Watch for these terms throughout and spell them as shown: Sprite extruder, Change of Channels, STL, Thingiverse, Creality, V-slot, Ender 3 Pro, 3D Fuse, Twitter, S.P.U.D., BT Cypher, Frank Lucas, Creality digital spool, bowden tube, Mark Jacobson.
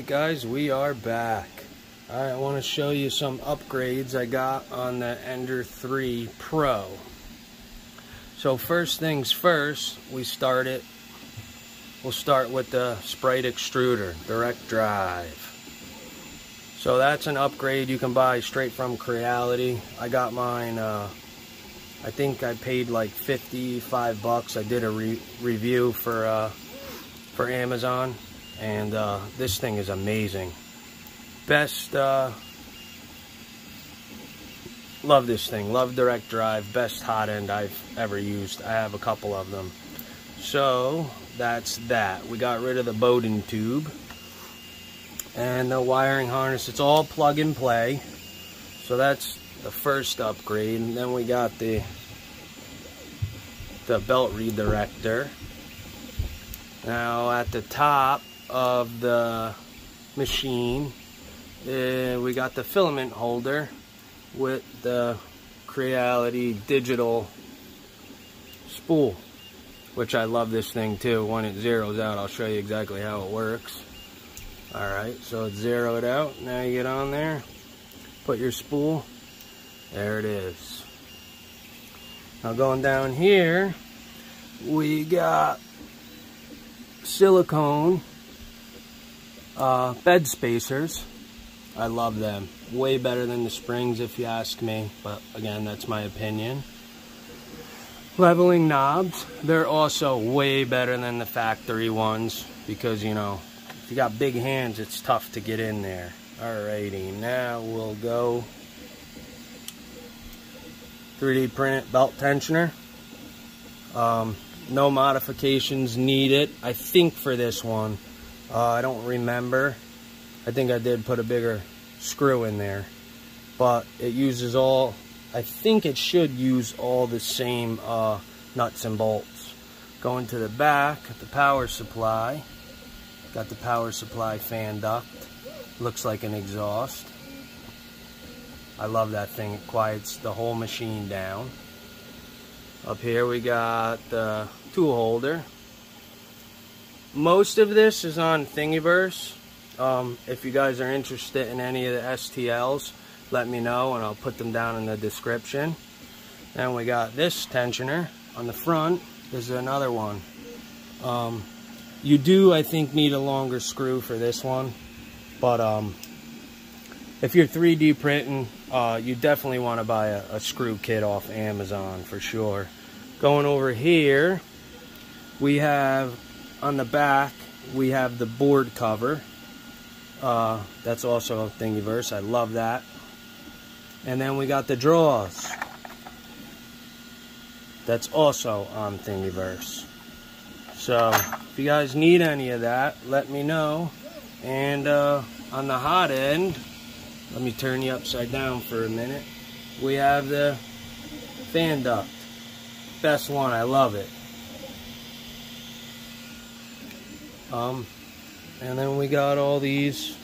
Alright guys, we are back. I want to show you some upgrades I got on the Ender 3 Pro. So first things first, we'll start with the Sprite extruder, direct drive. So that's an upgrade you can buy straight from Creality. I got mine, I think I paid like 55 bucks. I did a review for Amazon. And this thing is amazing. Best, love this thing, love direct drive, best hot end I've ever used. I have a couple of them. So that's that. We got rid of the Bowden tube and the wiring harness. It's all plug and play. So that's the first upgrade. And then we got the belt redirector. Now at the top of the machine, we got the filament holder with the Creality digital spool, which I love this thing too. When it zeroes out, I'll show you exactly how it works. Alright, so it's zeroed out. Now you get on there, put your spool, there it is. Now going down here, we got silicone bed spacers. I love them. Way better than the springs if you ask me, but again, that's my opinion. Leveling knobs, they're also way better than the factory ones because, you know, if you got big hands, it's tough to get in there. Alrighty, now we'll go 3D print belt tensioner. No modifications needed, I think, for this one. I don't remember. I think I did put a bigger screw in there, but it uses all, I think it should use all the same nuts and bolts. Going to the back, the power supply. Got the power supply fan duct. Looks like an exhaust. I love that thing. It quiets the whole machine down. Up here we got the tool holder. Most of this is on Thingiverse. If you guys are interested in any of the STLs, let me know and I'll put them down in the description. Then we got this tensioner on the front. This is another one. You do, I think, need a longer screw for this one. But if you're 3D printing, you definitely want to buy a screw kit off Amazon for sure. Going over here, we have, on the back, we have the board cover. That's also Thingiverse. I love that. And then we got the drawers. That's also on Thingiverse. So, if you guys need any of that, let me know. And on the hot end, let me turn you upside down for a minute. We have the fan duct. Best one. I love it. And then we got all these,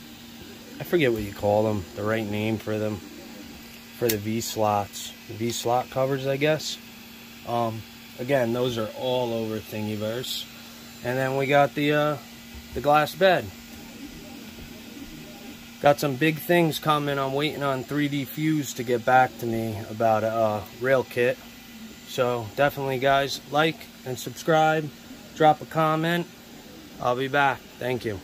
I forget what you call them, the right name for them, for the V-slots, the V-slot covers, I guess. Again, those are all over Thingiverse. And then we got the glass bed. Got some big things coming. I'm waiting on 3D Fuse to get back to me about a rail kit. So definitely, guys, like and subscribe, drop a comment. I'll be back. Thank you.